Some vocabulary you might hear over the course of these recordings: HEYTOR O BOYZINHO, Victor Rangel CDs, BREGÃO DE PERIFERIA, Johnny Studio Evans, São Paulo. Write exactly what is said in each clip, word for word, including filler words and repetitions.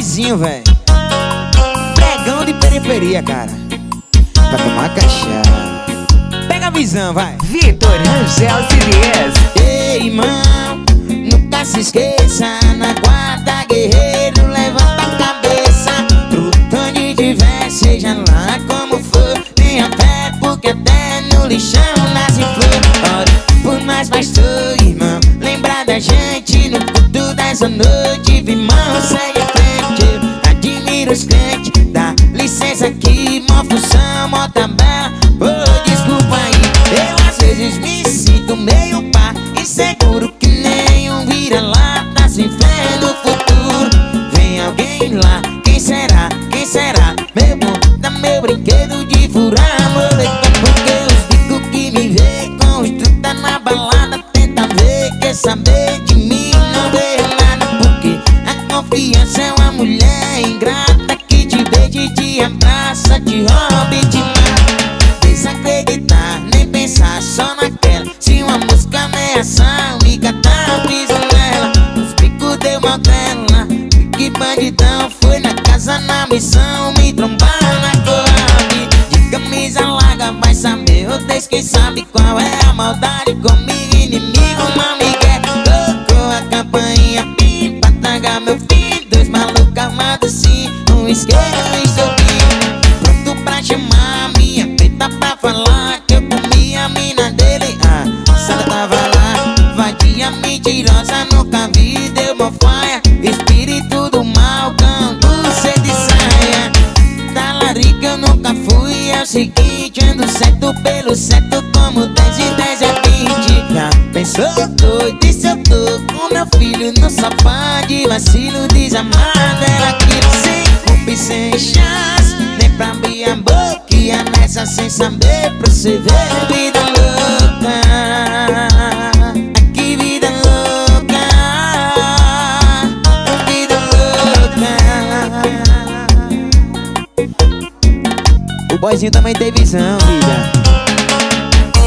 Jazinho, velho. Pregão de periferia, cara. Pra tomar cachaça. Pega a visão, vai. Victor Rangel C Ds. Ei, irmão, nunca se esqueça. Na guarda, guerreiro, levanta a cabeça. Pro onde tiver, seja lá como for. Tenha fé, porque até no lixão nasce flor. Ora, por mais pastor, irmão, lembra da gente no culto dessa noite. Vimão, segue os crentes, dá licença aqui, mó função, mó tabela, oh, desculpa aí. Eu às vezes me sinto meio pá, inseguro que nem um vira-lata sem fé no futuro. Vem alguém lá, quem será, quem será? Meu bom, dá meu brinquedo de furar, moleque, porque os bico que me vê com os truta na balada, tenta ver, quer saber de mim, não deu nada, porque a confiança é uma mulher ingrata. Te abraça, te rouba e te mata. Desacreditar, nem pensar só naquela. Se uma música ameaçar, me catar, piso nela. Os picos deu mal dela. Que bandidão foi na casa, na missão, me trombar na Coab. De camisa larga, vai saber o Deus quem sabe qual é a maldade. Comigo, inimigo, não me quer. Tocou a campainha, pim, pra tagar meu fim. Dois malucos armados, sim, um esquerdo. Mentirosa, nunca vi, deu bofaia. Espírito do mal, canto, cê de saia. Talarica eu nunca fui, é o seguinte. Ando certo pelo certo, como dez e dez é vinte. Já pensou, doido, disse eu tô com meu filho no sofá de vacilo, desamado era aquilo. Sem culpa e sem chance, nem pra abrir a boquinha nessa sem saber, pra cê ver vida louca. O boyzinho também tem visão, vida,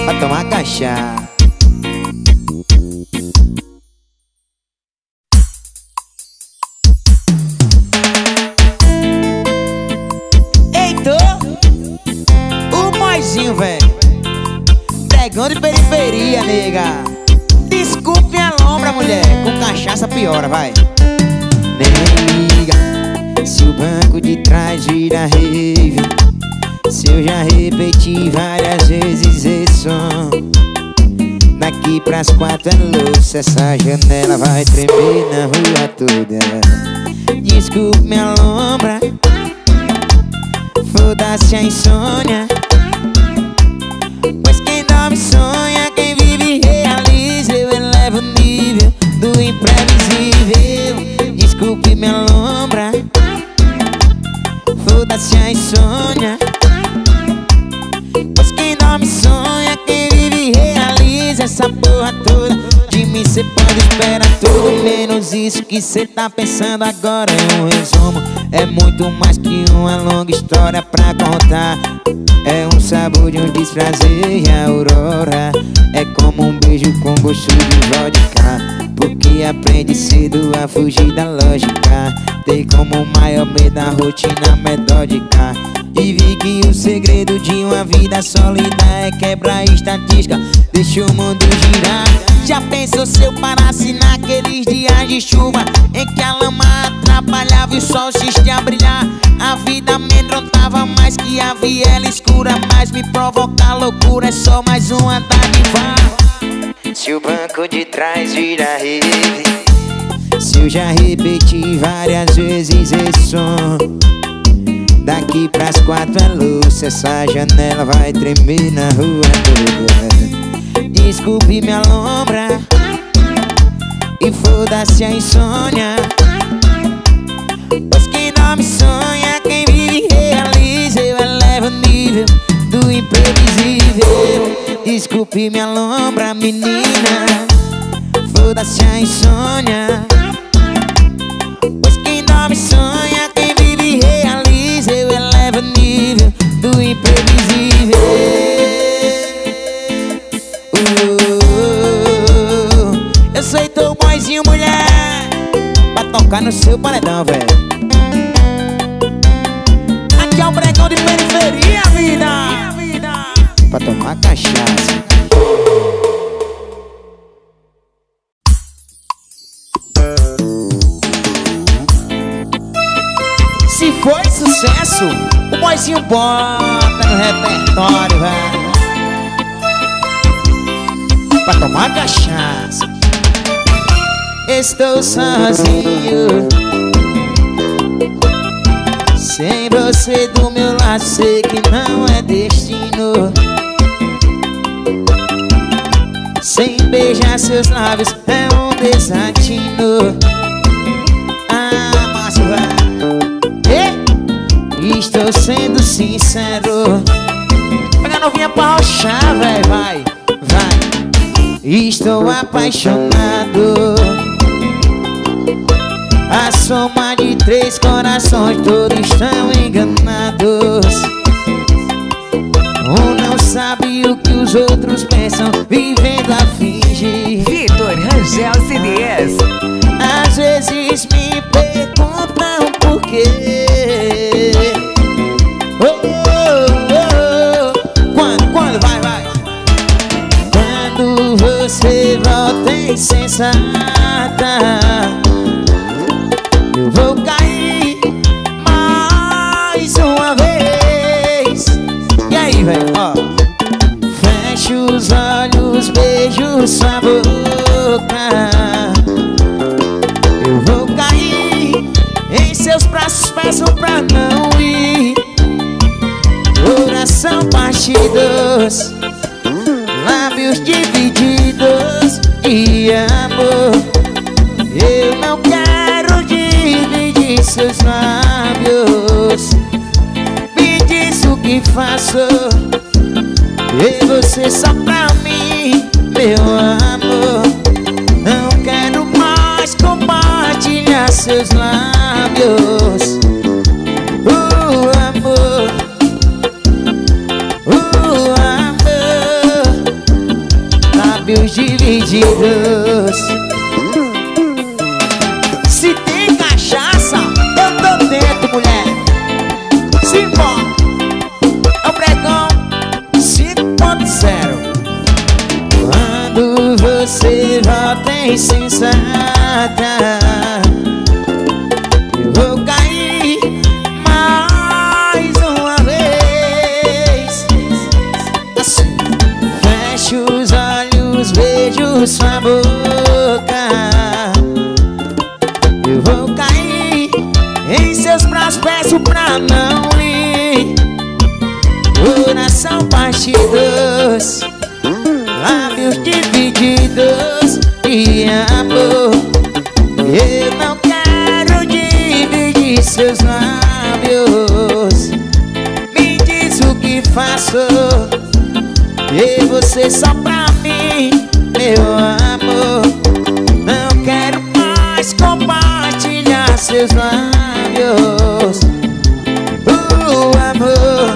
pra tomar cachaça. Eita, o boyzinho, velho, pregão de periferia, nega. Desculpe a lombra, mulher, com cachaça piora, vai. Nega, se o banco de trás vira rave, se eu já repeti várias vezes esse som, daqui pras quatro é louça, essa janela vai tremer na rua toda. Desculpe minha lombra, foda-se a insônia, pois quem dorme sonha, quem vive realiza. Eu elevo o nível do imprevisível. Desculpe minha lombra, foda-se a insônia, pois quem dorme sonha, quem vive realiza. Essa porra toda de mim cê pode esperar tudo, menos isso que cê tá pensando agora. É um resumo, é muito mais que uma longa história pra contar. É um sabor de um desprazer e a aurora. É como um beijo com gosto de vodka, porque aprende cedo a fugir da lógica. Tem como maior medo a rotina metódica, e vi que o segredo de uma vida sólida é quebrar a estatística, deixa o mundo girar. Já pensou se eu parasse naqueles dias de chuva, em que a lama atrapalhava e o sol se estia a brilhar? A vida amedrontava mais que a viela escura, mas me provocar loucura é só mais uma dádiva. Se o banco de trás vira rede, se eu já repeti várias vezes esse som, daqui pras quatro é louça, essa janela vai tremer na rua toda. Desculpe minha lombra e foda-se a insônia, pois quem dorme sonha, quem vive realiza. Eu elevo o nível do imprevisível. Desculpe minha lombra, menina, foda-se a insônia, pois quem dorme sonha, quem vive realiza. Eu elevo o nível do imprevisível. uh, uh, uh, uh. Eu sei teu boyzinho, mulher, pra tocar no seu paredão, velho. minha vida, pra tomar cachaça. Se foi sucesso, o boizinho bota no repertório, velho, pra tomar cachaça. Estou sozinho, sem você do meu lado, sei que não é destino. Sem beijar seus lábios é um desatino. Ah, mas vai, estou sendo sincero. Pega a novinha pra rochar, véi, vai, vai. Estou apaixonado. A soma de três corações, todos estão enganados. Um não sabe o que os outros pensam, vivendo a fingir. Victor Rangel C D s. Às vezes me perguntam por quê. Oh, oh, oh. Quando, quando, vai, vai. Quando você volta insensata, eu vou cair mais uma vez. E aí, velho, ó. Fecho os olhos, beijo sua boca. Eu vou cair em seus braços, peço pra não ir. Coração partidos, lábios divididos e amor. Eu não quero dividir seus lábios. Me diz o que faço, e você só pra mim, meu amor. Não quero mais compartilhar seus lábios. O amor, o amor, lábios divididos. Você volta insensata, eu vou cair mais uma vez. Assim. Fecho os olhos, beijo sua boca. Eu vou cair em seus braços, peço pra não ir. Coração partidos, lábios divididos e amor. Eu não quero dividir seus lábios. Me diz o que faço, e você só pra mim, meu amor. Não quero mais compartilhar seus lábios. O amor,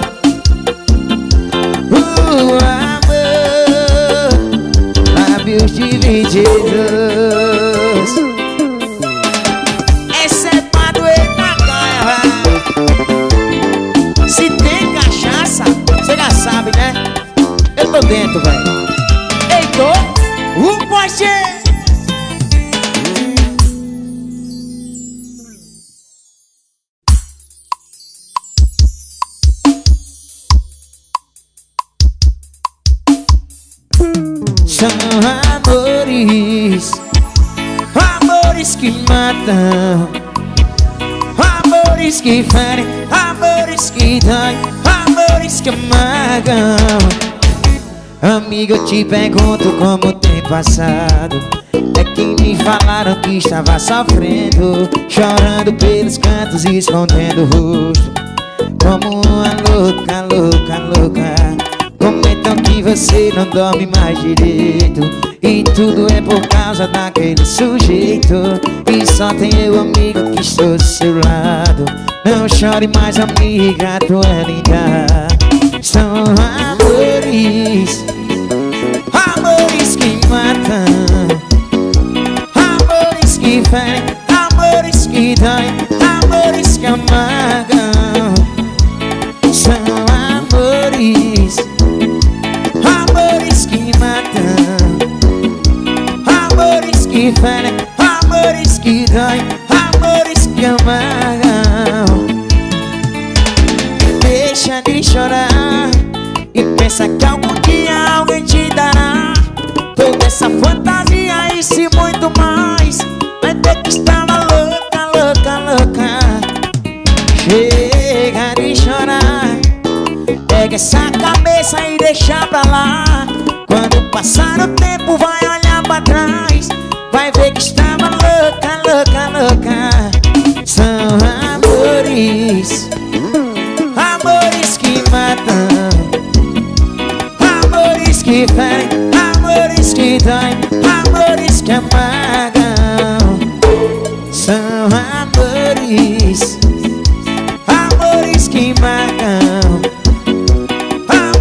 divididos. Essa é pra doer na cara. Se tem cachaça, você já sabe, né? Eu tô dentro, velho. Ei, tô um poste. Chama amores, amores que matam, amores que ferem, amores que doem, amores que amargam. Amigo, eu te pergunto como tem passado. É que me falaram que estava sofrendo, chorando pelos cantos e escondendo o rosto, como uma louca, louca, louca. Comentam que você não dorme mais direito, e tudo é por causa daquele sujeito. E só tem eu, amigo, que estou do seu lado. Não chore mais, amiga, tu é linda. São amores, amores que matam, amores que ferem, amores que doem, amores que amargam. São amores, que falham, amores que doem, amores que amam. Deixa de chorar e pensa que algum dia alguém te dará toda essa fantasia e se muito mais. Vai ter que estar louca, louca, louca. Chega de chorar, pega essa cabeça e deixa pra lá. Quando passar o tempo vai olhar pra trás, vai ver que estava louca, louca, louca. São amores, amores que matam, amores que ferem, amores que doem, amores que apagam. São amores, amores que matam,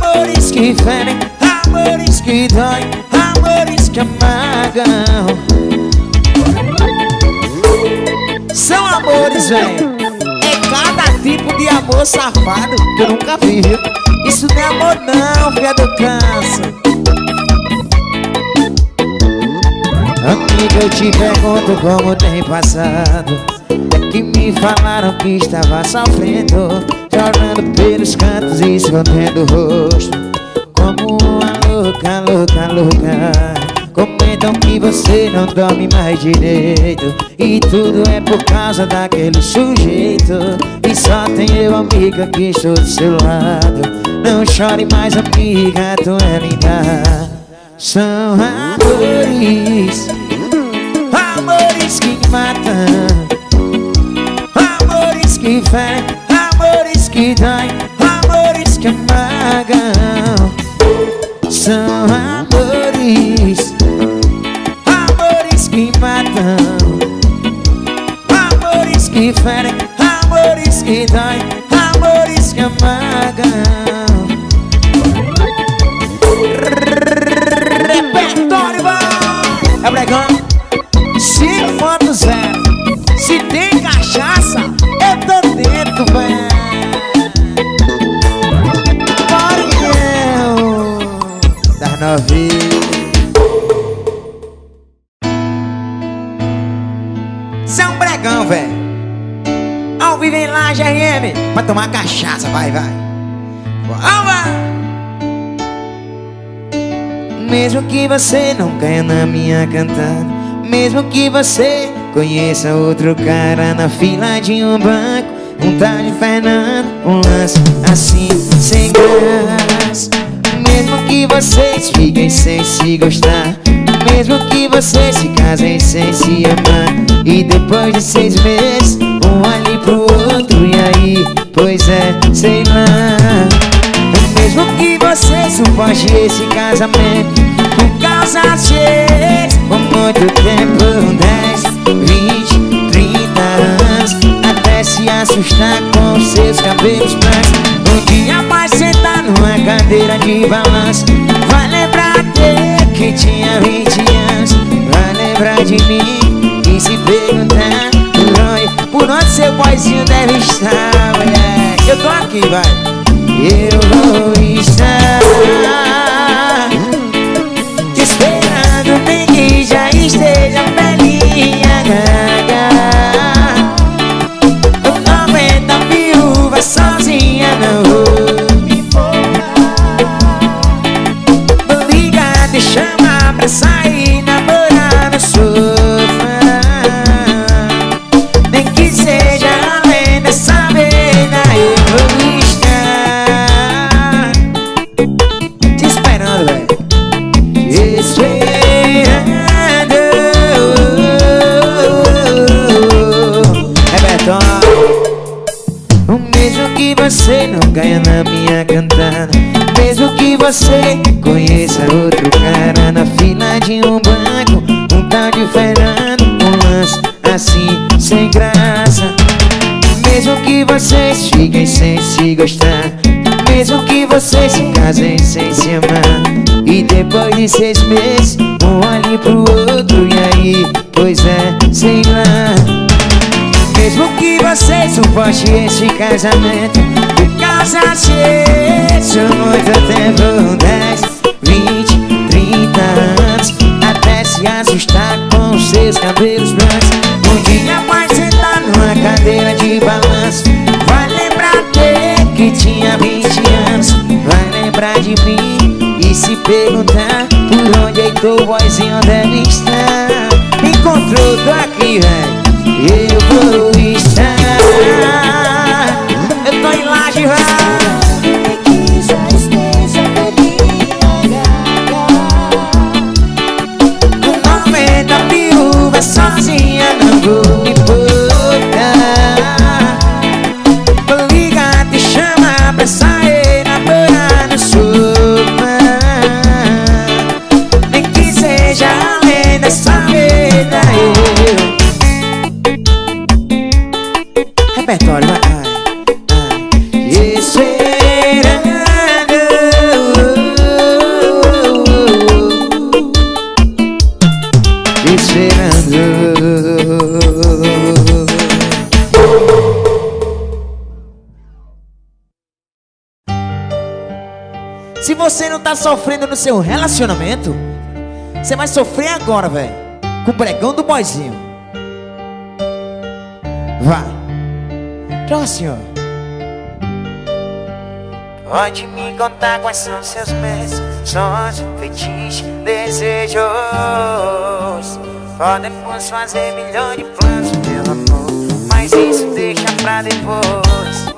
amores que ferem, amores que doem, amores que apagam. São amores, velho. É cada tipo de amor safado que eu nunca vi, viu? Isso não é amor não, filha do câncer. Amiga, eu te pergunto como tem passado. É que me falaram que estava sofrendo, chorando pelos cantos e escondendo o rosto, como uma louca, louca, louca. Comentam que você não dorme mais direito, e tudo é por causa daquele sujeito. E só tem eu, amiga, que estou do seu lado. Não chore mais, amiga, tu é linda. São amores, amores que matam, amores que ferem, amores que doem, amores que apagam. São amores, amores que matam, amores que ferem, amores que doem, amores que apagam. Repertório vai! É bregão! Se foto zero, se tem cachaça, eu tô dentro, velho! São Bregão, velho. Ao vivo em Laje R M. Pra tomar cachaça, vai, vai. Vamos! Mesmo que você não caia na minha cantada, mesmo que você conheça outro cara na fila de um banco, um tal de Fernando, um lance assim, sem graça. Mesmo que vocês fiquem sem se gostar, mesmo que vocês se casem sem se amar, e depois de seis meses, um olhe pro outro, e aí, pois é, sei lá. Mesmo que vocês suporte esse casamento por causa deles, por muito tempo, dez, vinte, trinta anos, até se assustar com seus cabelos brancos. Um dia vai sentar numa cadeira de balanço, vai lembrar dele que tinha vinte anos, vai lembrar de mim e se perguntar por onde, por onde seu boizinho deve estar, mulher. Eu tô aqui, vai. Eu vou estar esperando bem que já esteja velhinha, gaga. Eu não aguento a viúva sozinha, não. Sair, namorar no sofá, nem que seja além dessa vida, eu vou estar te esperando, velho. Te esperando. Repertório. O mesmo que você não ganha na minha cantada, mesmo que você conheça outro cara na fila de um banco, um tal de Fernando, um lance assim, sem graça. Mesmo que vocês fiquem sem se gostar, mesmo que vocês se casem sem se amar, e depois de seis meses, um olhe pro outro, e aí, pois é, sei lá. Mesmo que vocês suporte esse casamento por causa deles, por muito tempo, dez, vinte, trinta anos, até se assustar com o seu perguntar por onde Heitor, vozinho deve estar. Encontrou, tô aqui, velho, eu vou estar. Eu tô em Laje, velho. Que sua esteja pode me agarrar. No meio da viúva, sozinha não vou me botar. Vou ligar, te chamar pra sair, namorar no sofá. Nem que seja além dessa vez. Repertório, vai. Esperando, esperando. Se você não tá sofrendo no seu relacionamento, você vai sofrer agora, velho, com o pregão do boizinho. Vai. Então, senhor, pode me contar quais são seus medos, sonhos, fetiches, desejos. Podemos fazer milhões de planos, meu amor, mas isso deixa pra depois.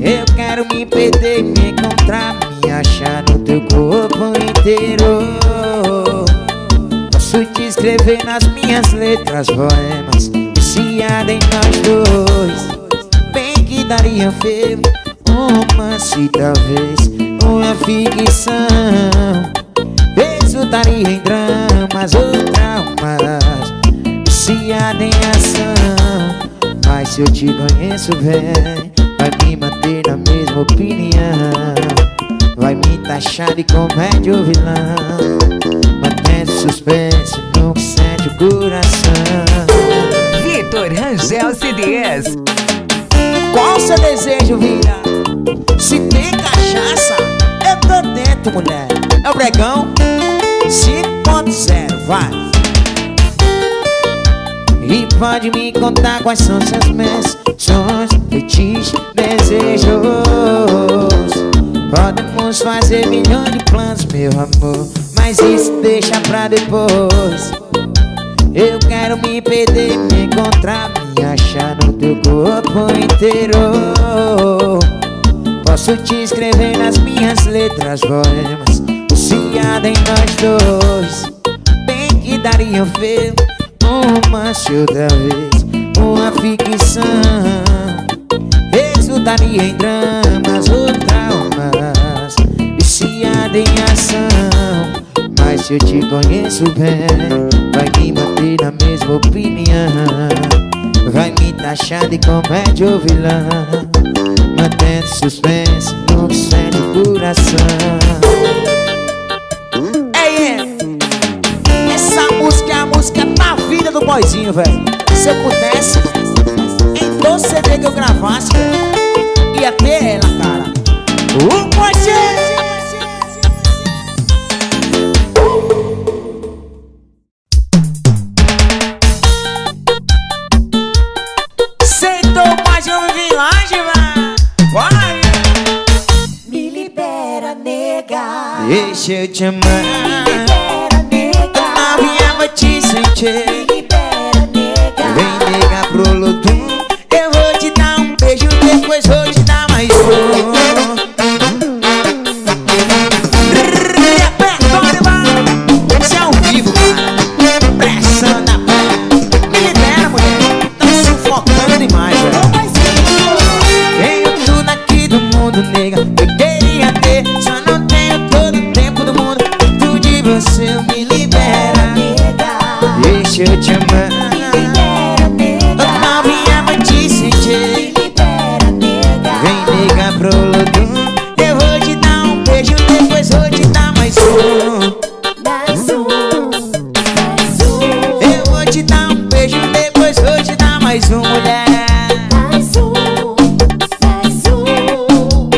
Eu quero me perder, me encontrar, me achar no teu corpo inteiro. Posso te escrever nas minhas letras poemas, viciada em nós dois. Bem que daria feio um romance, talvez uma ficção. Resultaria em dramas ou traumas, viciada em ação. Mas se eu te conheço bem, vai me manter na mesma opinião. Vai me taxar de comédia ou vilão, suspense, não sente o coração. Victor Rangel C Ds. Qual seu desejo, vida? Se tem cachaça, eu tô dentro, mulher. É o pregão cinco ponto zero, vai. E pode me contar quais são seus medos, sonhos, fetiches, desejos. Podemos fazer milhões de planos, meu amor, mas isso deixa pra depois. Eu quero me perder, me encontrar, me achar no teu corpo inteiro. Posso te escrever nas minhas letras poemas, viciada em nós dois. Bem que daria feio um romance ou talvez uma ficção. Resultaria em dramas ou traumas, viciada em ação. Mas se eu te conheço bem, vai me manter na mesma opinião. Vai me taxar de comédia ou vilã, mantendo suspense, não sente o coração. Ei, ei, essa música é a música da vida do boizinho, velho. Se eu pudesse, em todo C D que eu gravasse, véio, ia ter ela, cara. O boizinho! Deixa eu te amar, me libera, nega. Novinha, vou te sentir, me libera, nega. Vem, nega, pro Lodum. Eu vou te dar um beijo, depois vou te dar mais um. Repertório, vai. Esse é ao vivo, cara. Pressão da pé. Me libera, mulher, tá sufocando demais, velho. Tenho tudo aqui do mundo, nega, eu queria ter, só não você me libera, nega. Deixa eu te amar, me libera, nega. Novinha, vou te sentir, me libera, nega. Vem, nega, pro Lodum. Eu vou te dar um beijo, depois vou te dar mais um. Mais um, mais um. Eu vou te dar um beijo, depois vou te dar mais um, mulher. Mais um, mais um.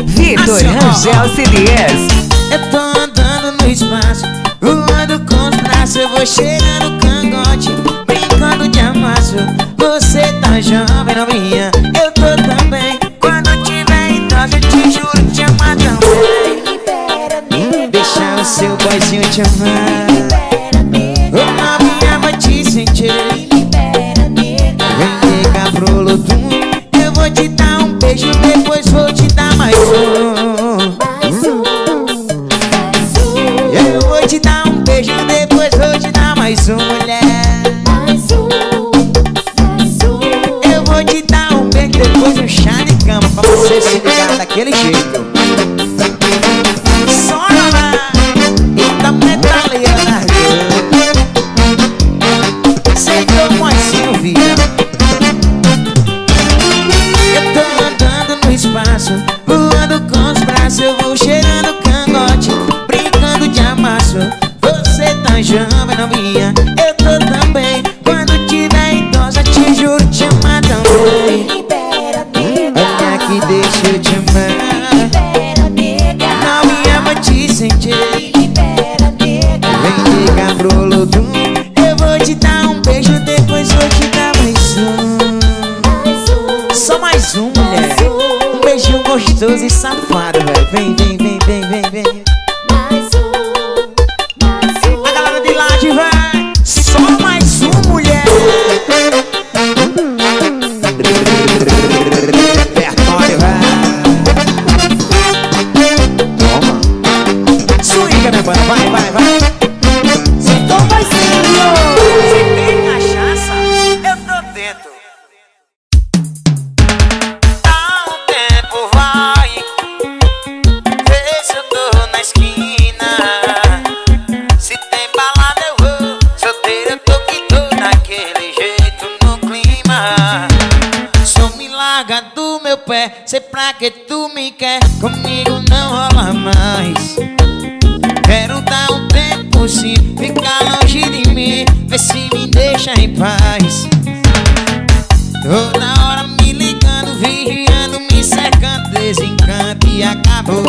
Victor Rangel C Ds. Eu tô andando no espaço, voando com os braços, eu vou chegando cangote, brincando de amasso. Você tá jovem, novinha, eu tô também. Quando tiver idosa, eu te juro te amar também. Me libera, nega. Deixa Libera seu boizinho te amar. Ô novinha, vou te sentir. Vem ligar pro Lodum, eu vou te dar um beijo, depois vou te dar mais um. Eu vou te dar um beijo, depois vou te dar mais um, mulher. Eu vou te dar um beijo, depois um chá de cama, pra você se ligar daquele jeito. E safado, velho. Vem, vem, vem, vem, vem, vem. Mais um, mais um. A galera de laje, vai. Só mais um, mulher. Repertório, vai. Toma. Suíca, minha banda. Vai, vai, vai. Se tu vai ser louco. Se tem cachaça, eu tô dentro. Sei pra que tu me quer, comigo não rola mais. Quero dar um tempo sim, ficar longe de mim, vê se me deixa em paz. Toda hora me ligando, vigiando, me cercando, desencanto e acabou.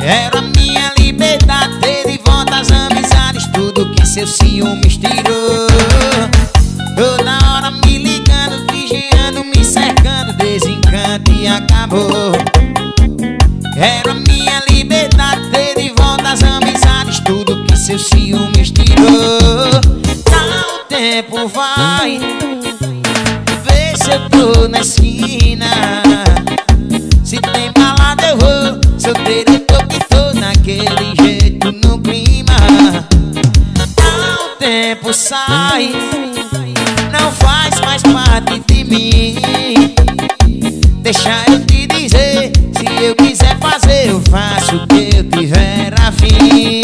Quero a minha liberdade, ter de volta as amizades, tudo que seu ciúmes tirou. Toda hora me ligando, vigiando, me cercando, desencanto e acabou. Quero a minha liberdade, ter de volta as amizades, tudo que seu ciúmes tirou. Tá, o tempo vai, vê se eu tô na esquina. Se tem balada eu vou, solteiro eu tô que tô naquele jeito no clima. Tá, o tempo sai, não faz mais parte de mim. Deixa eu te dizer, se eu quiser fazer, eu faço o que eu tiver a fim.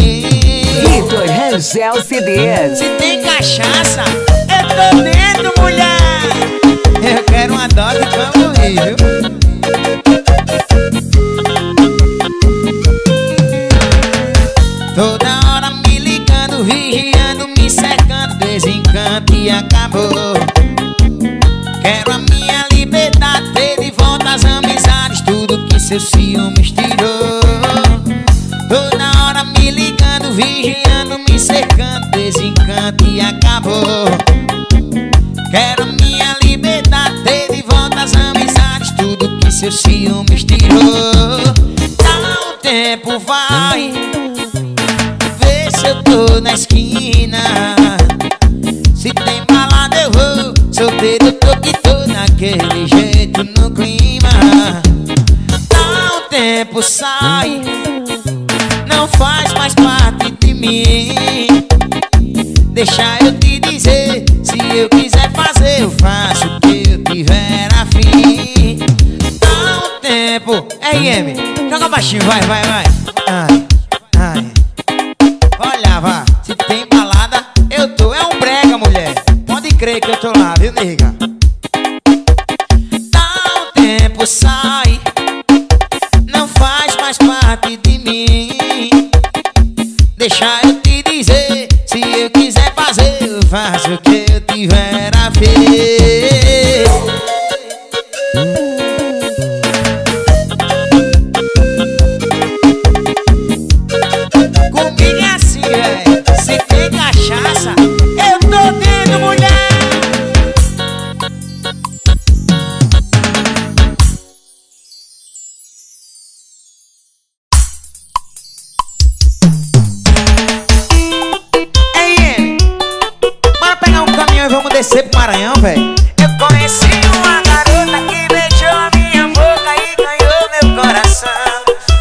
Victor Rangel C Ds. Se tem cachaça, eu tô dentro, mulher. Eu quero uma dose como eu, viu? Toda hora me ligando, vigiando, me cercando, desencanto e acabou. Quero a minha liberdade, ter de volta as amizades, tudo que seu ciúmes tirou. Toda hora me ligando, vigiando, me cercando, desencanto e acabou. Quero a minha liberdade, ter de volta as amizades, tudo que seu ciúmes tirou. Tá, o tempo vai, vê se eu tô na esquina. Se tem balada eu vou, solteiro eu tô que tô naquele jeito no clima. Tá, o tempo sai, não faz mais parte de mim. Deixa eu te dizer, se eu quiser fazer, eu faço o que eu tiver a fim. Tá, o tempo, R M, joga baixinho, vai, vai, vai. Ai, ai, olha, vá, se tem balada eu tô, é um brega, mulher. Pode crer que eu tô lá, viu, nega? Tá, o tempo sai, não faz mais parte de mim. Deixa eu te dizer, se eu quiser fazer, eu faço o que eu tiver a ver. Comigo é assim, véi. Se tem cachaça, eu tô dentro, mulher. descer pro Maranhão, velho. Eu conheci uma garota que beijou a minha boca e ganhou meu coração.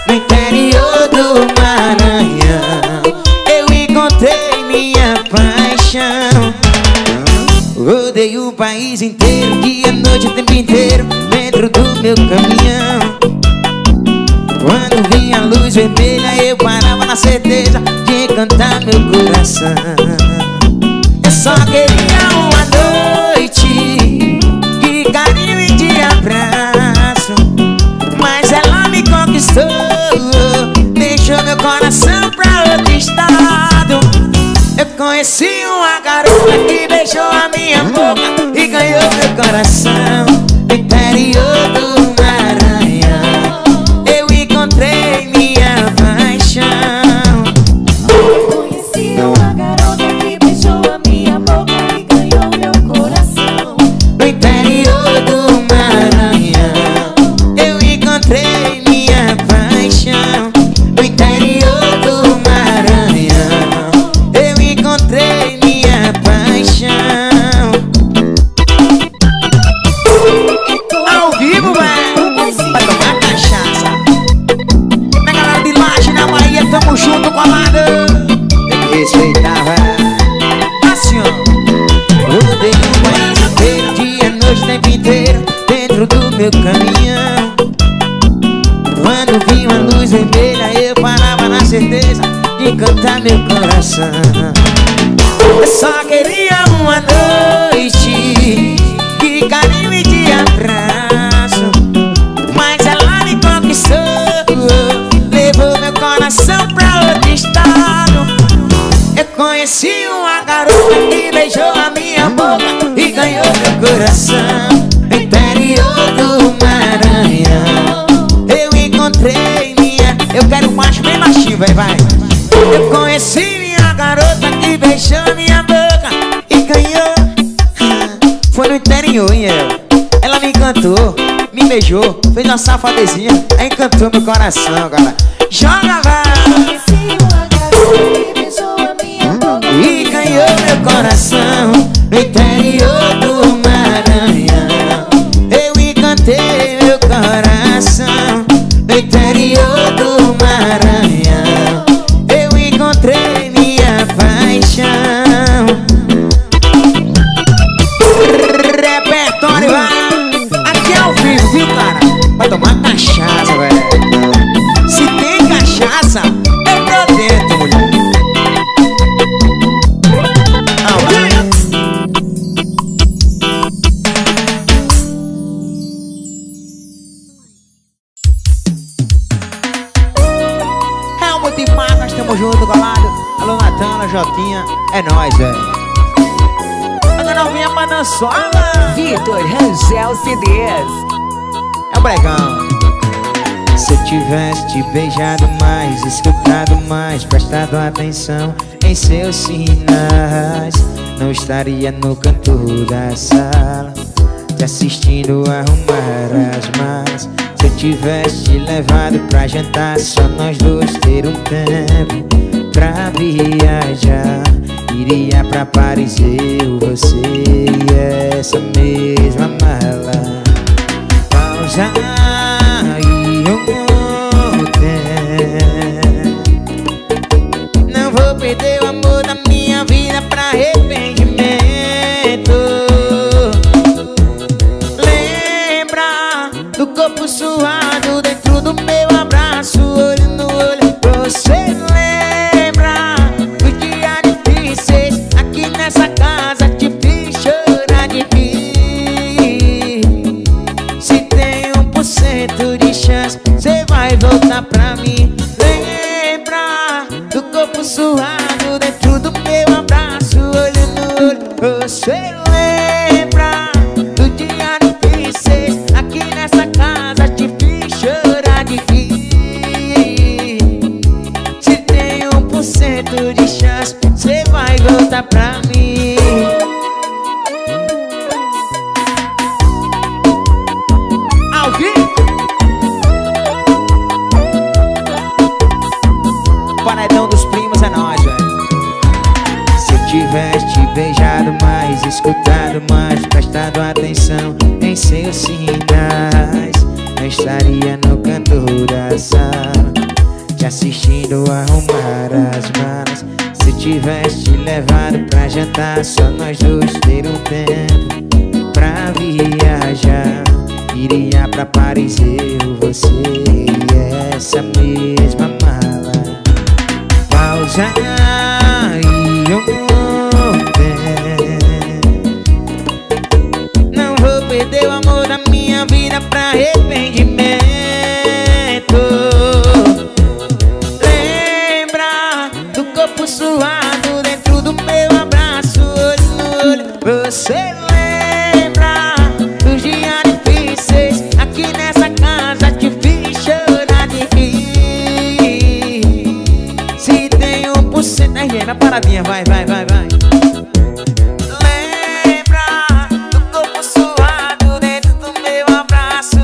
No interior do Maranhão eu encontrei minha paixão. Rodei o país inteiro, dia e noite, o tempo inteiro, dentro do meu caminhão. Quando vinha a luz vermelha, eu parava na certeza de encantar meu coração. Eu só queria uma noite de carinho e de abraço, mas ela me conquistou, deixou meu coração pra outro estado. Eu conheci uma garota que beijou a minha boca e ganhou meu coração. No interior do caminhão. Quando vinha a luz vermelha, eu parava na certeza de cantar meu coração. Eu só queria uma noite de carinho e de abraço, mas ela me conquistou, levou meu coração pra outro estado. Eu conheci uma garota que beijou a minha boca e ganhou meu coração. Vai, vai. Eu conheci minha garota que beijou minha boca e ganhou. Foi no interior, hein, eu. Ela me encantou, me beijou, fez uma safadezinha, aí encantou meu coração, cara. Joga, vai. Conheci uma garota que beijou a minha boca e ganhou meu coração. No interior do Maranhão eu encantei meu coração. No interior do Maranhão encontrei minha paixão. Repertório, vai. Aqui é o vivo, viu, cara? Vai tomar cachaça, velho. Se tem cachaça, eu tô dentro, mulher. Jotinha, é nóis, velho. Agora não vinha pra dançola. Victor Rangel C Ds. É o bregão. Se eu tivesse te beijado mais, escutado mais, prestado atenção em seus sinais, não estaria no canto da sala te assistindo arrumar as más. Se eu tivesse te levado pra jantar, só nós dois ter um tempo pra viajar, iria pra Paris eu, você e essa mesma mala. Pausa e eu volto. Não vou perder o amor da minha vida pra arrependimento. Lembra do corpo suado dentro do meu abraço, olho no olho, você lembra. Nessa casa te fiz chorar de mim. Se tem um por cento de chance, cê vai voltar pra mim. Lembra do corpo suado dentro do meu abraço, olho no olho, você lembra do dia difícil. Aqui nessa casa te fiz chorar de mim. Se tem um por cento de chance, cê vai voltar pra mim. Se eu tiveste beijado mais, escutado mais, prestado atenção em seus sinais, não estaria no canto da sala te assistindo arrumar as malas. Se tiveste levado pra jantar, só nós dois ter um tempo pra viajar, iria pra Paris eu, você e essa mesma mala. Pausa e eu volto. Não vou perder o amor da minha vida pra arrependimento. Lembra do corpo suado dentro do meu abraço, olho no olho. Você na paradinha, vai, vai, vai, vai. Lembra do corpo suado dentro do meu abraço.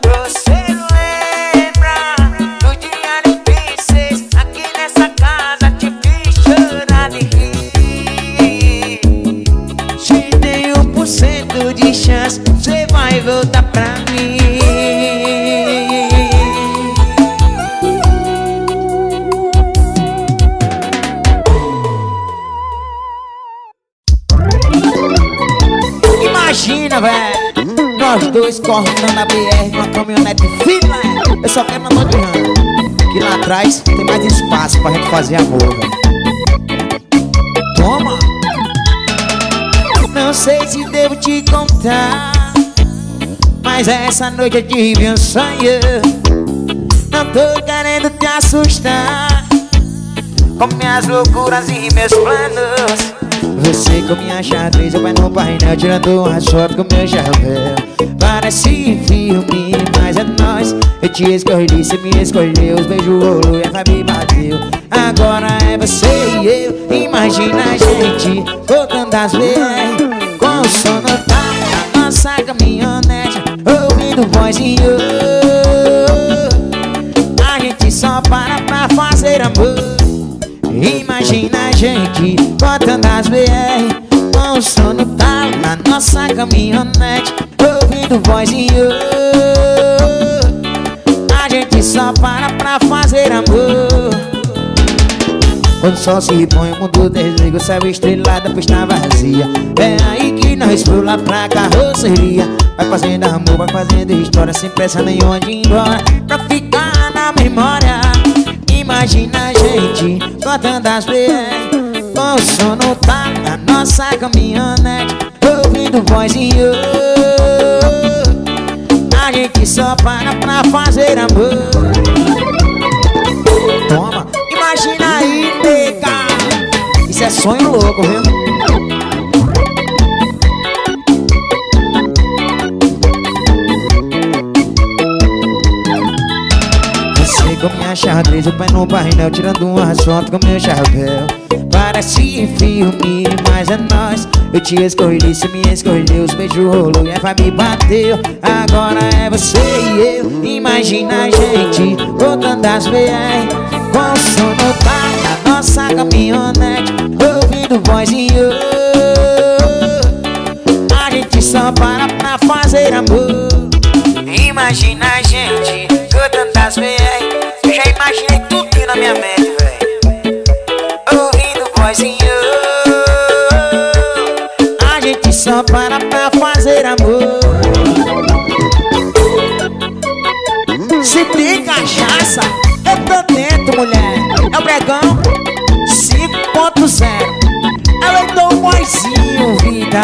Você lembra dos dias difíceis, aqui nessa casa te vi chorar de rir. Te dei um por cento de chance, você vai voltar pra mim. Imagina, velho, nós dois cortando a B R com a caminhonete fila. Eu só quero na mão de ramo, que lá atrás tem mais espaço pra gente fazer amor, velho. Toma! Não sei se devo te contar, mas essa noite eu tive um sonho. Não tô querendo te assustar com minhas loucuras e meus planos. Você com minha xadrez, eu vai no painel tirando a sopa com meu chapéu. Parece filme, mas é nós. Eu te escolhi, você me escolheu. Os beijos rolou e a vibe me bateu. Agora é você e eu. Imagina a gente voltando às B R, com o som no tapa da nossa caminhonete, ouvindo vozinho. A gente só para pra fazer amor. Imagina a gente botando as B R, com o som no talo na nossa caminhonete, ouvindo vozinho. A gente só para pra fazer amor. Quando o sol se põe, o mundo desliga, o céu estrelado, a pista vazia. É aí que nós pula pra carroceria. Vai fazendo amor, vai fazendo história, sem pressa nenhuma de ir embora, pra ficar na memória. Imagina a gente botando as B R, com o som no talo na nossa caminhonete, ouvindo vozinho. A gente só para pra fazer amor. Toma, imagina aí, nega. Isso é sonho louco, viu? Com minha xadrez, o pé no painel, tirando um assunto com meu chapéu. Parece filme, mas é nós. Eu te escolhi, você me escolheu. Os beijos rolou e a vibe me bateu. Agora é você e eu. Imagina a gente voltando às B R, com o som no talo da nossa caminhonete, ouvindo vozinho. A gente só para pra fazer amor. Imagina a gente voltando às B R. Eu já imaginei tudo na minha mente, velho. Ouvindo vozinho. A gente só para pra fazer amor. Se tem cachaça, eu tô dentro, mulher. É o Bregão cinco ponto zero. Ela eu dou um boizinho, vida.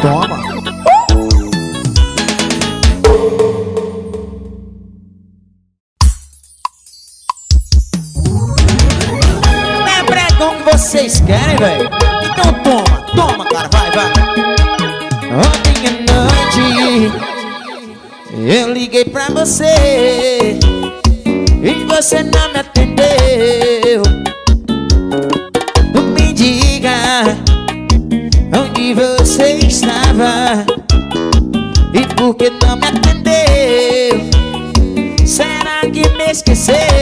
Toma. Vocês querem, velho? Então toma, toma, cara, vai, vai. Ontem à noite eu liguei pra você e você não me atendeu. Não me diga onde você estava e por que não me atendeu. Será que me esqueceu?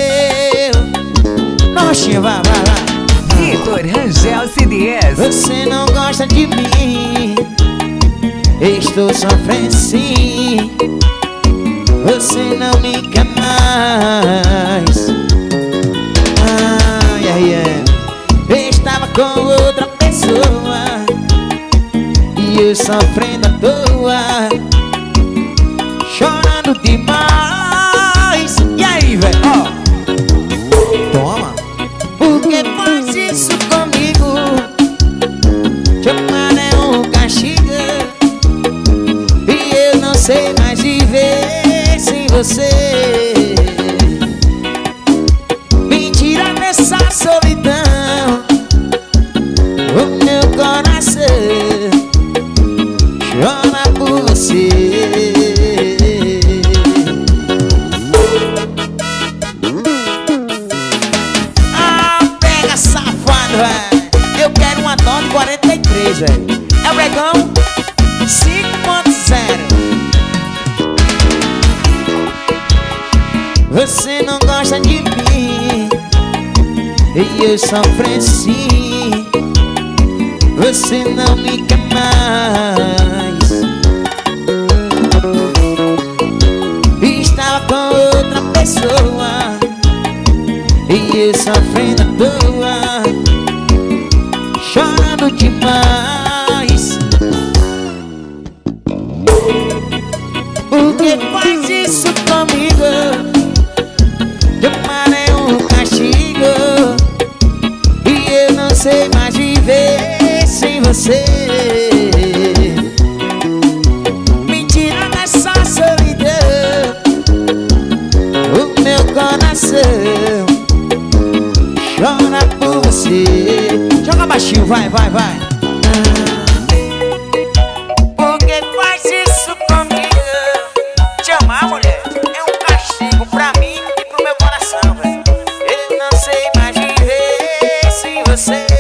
Não coxinha, vai, vai, vai. Victor Rangel C Ds. Você não gosta de mim, estou sofrendo sim. Você não me quer mais. Ai, ai, ai. Estava com outra pessoa e eu sofrendo à toa, chorando demais. E aí, velho? Oh. Toma. Por que faz isso comigo? Te amar é um castigo e eu não sei mais viver sem você. Me tira dessa solidão, o meu coração chora por você. Ah, pega safado, véi. Eu quero uma dose quarenta e três, véi. É o regão cinco ponto zero. Você não gosta de mim e eu sofro sim. Você não me quer mais. Estava com outra pessoa e eu sofrendo à toa, chorando demais. Por que faz isso comigo? Sei mais viver sem você. Me tira dessa solidão, o meu coração chora por você. Joga baixinho, vai, vai, vai. Por que faz isso comigo? Te amar, mulher, é um castigo pra mim e pro meu coração, velho. Eu não sei mais viver sem você.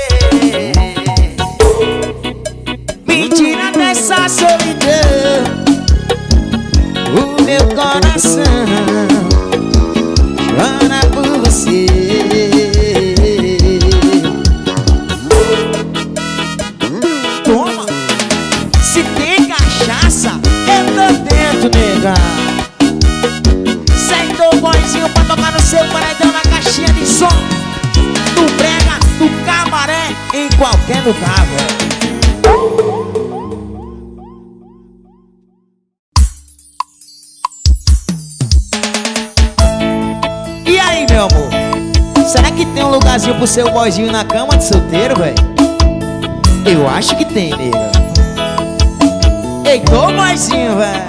O meu coração chora por você. Toma! Se tem cachaça, eu tô dentro, nega. Senta o boizinho pra tocar no seu paredão, na caixinha de som, no brega, no cabaré, em qualquer lugar, velho. Meu amor, será que tem um lugarzinho pro seu boyzinho na cama de solteiro, velho? Eu acho que tem, nega. Ei, tô boyzinho, velho.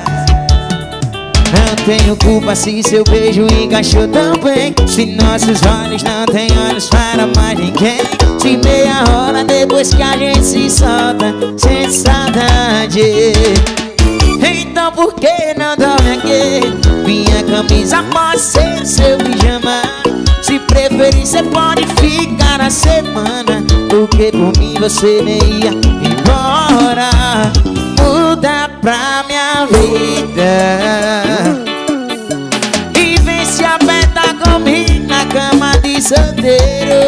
Não tenho culpa se seu beijo encaixou tão bem, se nossos olhos não tem olhos para mais ninguém, se meia hora depois que a gente se solta, sente saudade. Então por que não dorme aqui? Minha camisa pode ser seu pijama. Se preferir, cê pode ficar a semana, porque por mim você nem ia embora. Muda pra minha vida e vem se apertar comigo na cama de solteiro.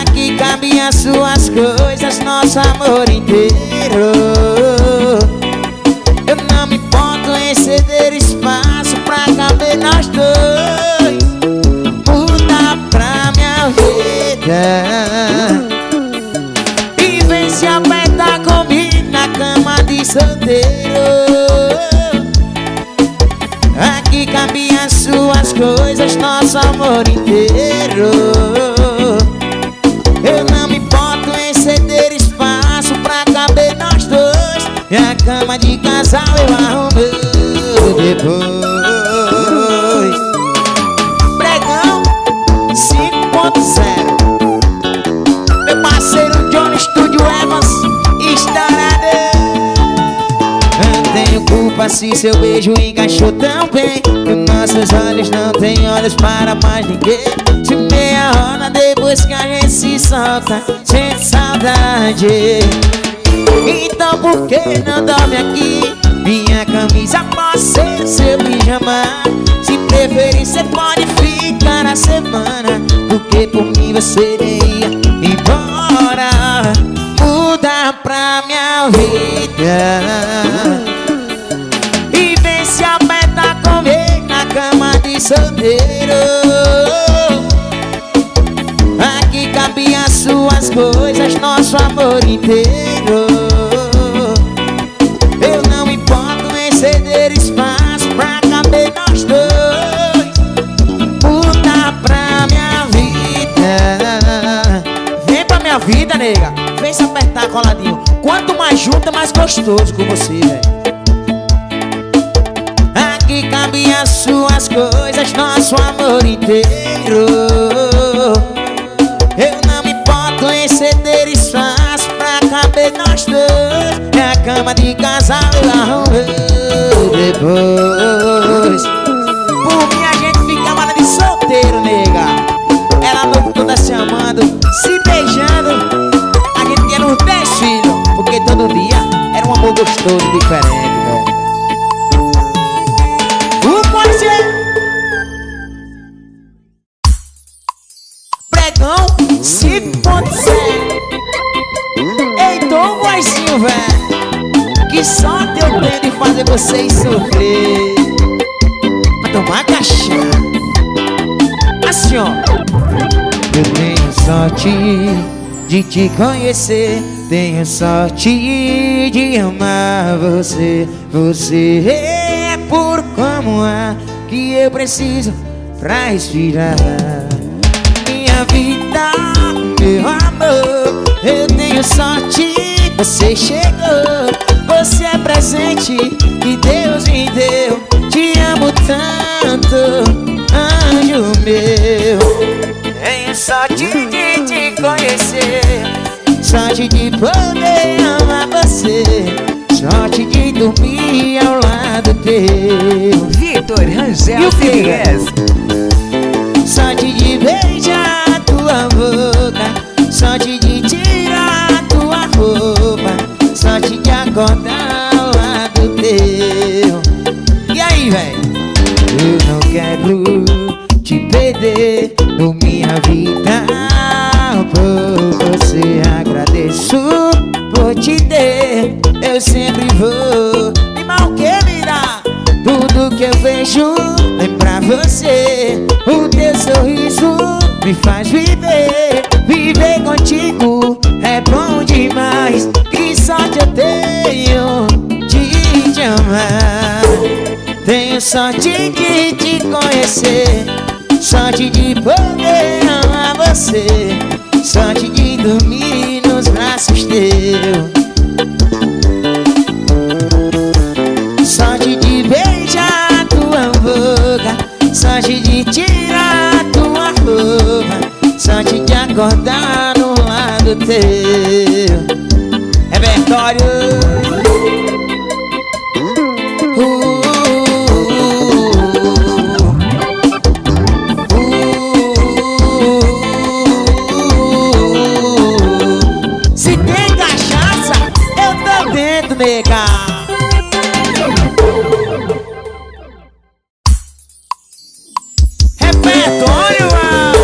Aqui cabem as suas coisas, nosso amor inteiro. Eu não me importo em ceder espaço pra caber nós dois. Muda pra minha vida e vem se apertar comigo na cama de solteiro. Aqui cabe as suas coisas, nosso amor inteiro. Eu não me importo em ceder espaço pra caber nós dois. E a cama de casal eu arrumo depois. Pregão cinco ponto zero. Meu parceiro Johnny Studio Evans, estourado. Não tenho culpa se seu beijo encaixou tão bem, que nossos olhos não tem olhos para mais ninguém, se meia hora depois que a gente se solta, sente saudade. Então por que não dorme aqui? Minha camisa pode ser seu pijama. Se Preferir cê pode ficar na semana, porque por mim você iria embora. Muda pra minha vida e vem se apertar comigo na cama de solteiro. Aqui cabe as suas coisas, nosso amor inteiro. Eu não importo em ceder espaço pra caber nós dois. Muda pra minha vida, vem pra minha vida, nega. Vem se apertar coladinho. Quanto mais junto, mais gostoso com você, velho. Aqui cabe as suas coisas, nosso amor inteiro. Eu não me importo em ceder espaço pra caber nós dois. Na cama de casal eu depois. Por mim a gente ficava de solteiro, nega. Ela louca toda se amando, se beijando. A gente tinha uns dez filhos, porque todo dia era um amor gostoso e diferente. Que só teu medo de fazer vocês sofrer pra tomar cachaça. Assim ó. Eu tenho sorte de te conhecer, tenho sorte de amar você. Você é por como há que eu preciso pra respirar. Minha vida, meu amor, eu tenho sorte. Você chegou, você é presente que Deus me deu. Te amo tanto, anjo meu. Tenho sorte de te conhecer, sorte de poder amar você, sorte de dormir ao lado teu. Victor Rangel C D s. Sorte de beijar a tua boca, sorte de tirar a tua roupa, sorte de acordar ao lado teu. E aí, véi? Eu não quero te perder no minha vida. Por você agradeço, por te ter eu sempre vou. E mal que me dá tudo que eu vejo é pra você. O teu sorriso me faz viver. Viver contigo é bom demais. Sorte eu tenho de te amar, tenho sorte de te conhecer, sorte de poder amar você, sorte de dormir nos braços teus, sorte de beijar a tua boca, sorte de tirar a tua roupa, sorte de acordar no lado teu. Repertório. Uh, uh, uh, uh, uh. Se tem cachaça, eu tô dentro, nega. Repertório, mano.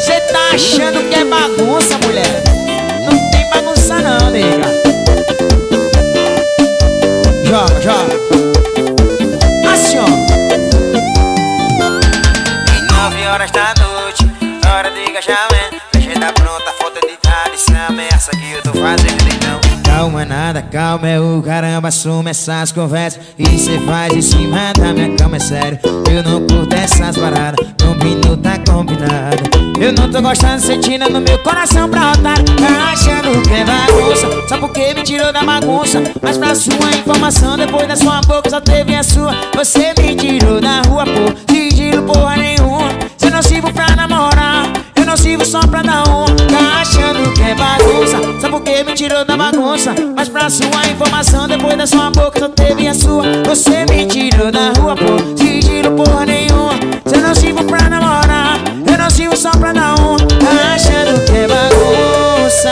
Cê tá achando que é bagunça, mulher? Não, nega. Joga, joga. Assim, ó. Nove horas da noite, hora de engajamento. Legenda pronta, falta de tradição. É essa que eu tô fazendo, então. Calma nada, calma é o caramba. Assume essas conversas e cê faz em cima da minha cama, é sério. Eu não curto essas paradas. Combino, tá combinado. Eu não tô gostando, cê tira no meu coração pra rodar. Tá achando que é bagunça, só porque me tirou da bagunça. Mas pra sua informação, depois da sua boca só teve a sua. Você me tirou da rua, pô, te tiro porra nenhuma. Cê não sirvo pra namorar, eu não sirvo só pra dar um. Tá achando que é bagunça, só porque me tirou da bagunça. Mas pra sua informação, depois da sua boca só teve a sua. Você me tirou da rua, pô, te tiro porra nenhuma. Eu não sirvo pra namorar, eu não sirvo só pra dar um. Tá achando que é bagunça,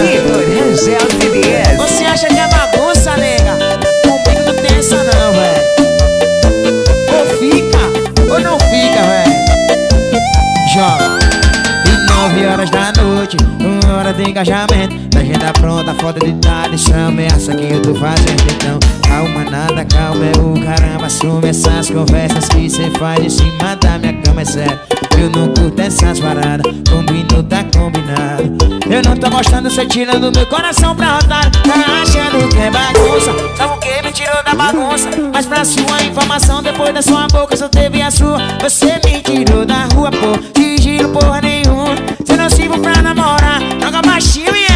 Victor Rangel C D s. Você acha que é bagunça, nega? Comigo não tem essa não, véi. Ou fica joga. E nove horas da noite, uma hora de engajamento. Da agenda pronta, foda de nada, isso é ameaça que eu tô fazendo. Então, calma, nada, calma, é o caramba. Assume essas conversas que cê faz em cima da minha cama, é sério. Eu não curto essas paradas, combino, tá combinado. Eu não tô gostando, cê tirando meu coração pra rodar. Tá achando que é bagunça, só porque me tirou da bagunça. Mas pra sua informação, depois da sua boca só teve a sua. Você me tirou da rua, pô, te giro porra nenhuma. Cê não sirvo pra namorar, joga baixinho e eu.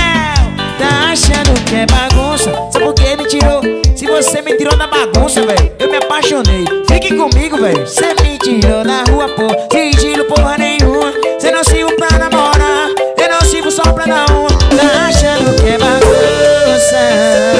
Tá achando que é bagunça, só porque me tirou. Se você me tirou da bagunça, véi, eu me apaixonei. Fique comigo, véi, cê me tirou da rua, pô, te giro porra nenhuma. Cê não sirvo pra namorar, eu não sirvo só pra dar uma. Tá achando que é bagunça.